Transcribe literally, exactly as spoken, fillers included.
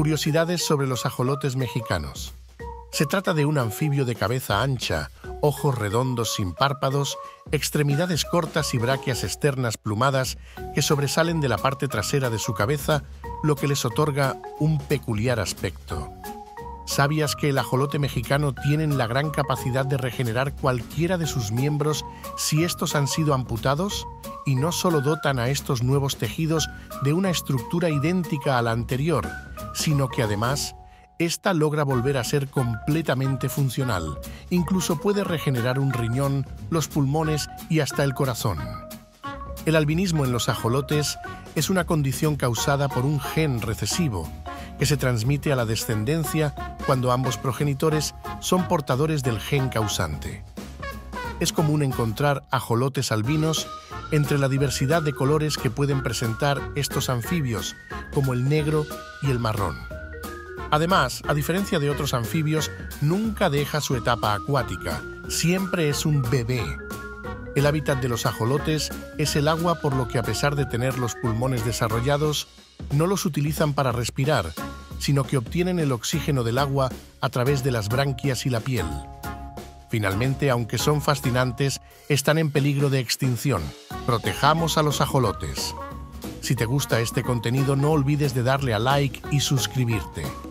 curiosidades sobre los ajolotes mexicanos. Se trata de un anfibio de cabeza ancha, ojos redondos sin párpados, extremidades cortas y bráqueas externas plumadas que sobresalen de la parte trasera de su cabeza, lo que les otorga un peculiar aspecto. ¿Sabías que el ajolote mexicano tiene la gran capacidad de regenerar cualquiera de sus miembros si estos han sido amputados? Y no solo dotan a estos nuevos tejidos de una estructura idéntica a la anterior, sino que además, esta logra volver a ser completamente funcional. Incluso puede regenerar un riñón, los pulmones y hasta el corazón. El albinismo en los ajolotes es una condición causada por un gen recesivo que se transmite a la descendencia cuando ambos progenitores son portadores del gen causante. Es común encontrar ajolotes albinos entre la diversidad de colores que pueden presentar estos anfibios, como el negro y el marrón. Además, a diferencia de otros anfibios, nunca deja su etapa acuática, siempre es un bebé. El hábitat de los ajolotes es el agua, por lo que a pesar de tener los pulmones desarrollados, no los utilizan para respirar, sino que obtienen el oxígeno del agua a través de las branquias y la piel. Finalmente, aunque son fascinantes, están en peligro de extinción. Protejamos a los ajolotes. Si te gusta este contenido, no olvides de darle a like y suscribirte.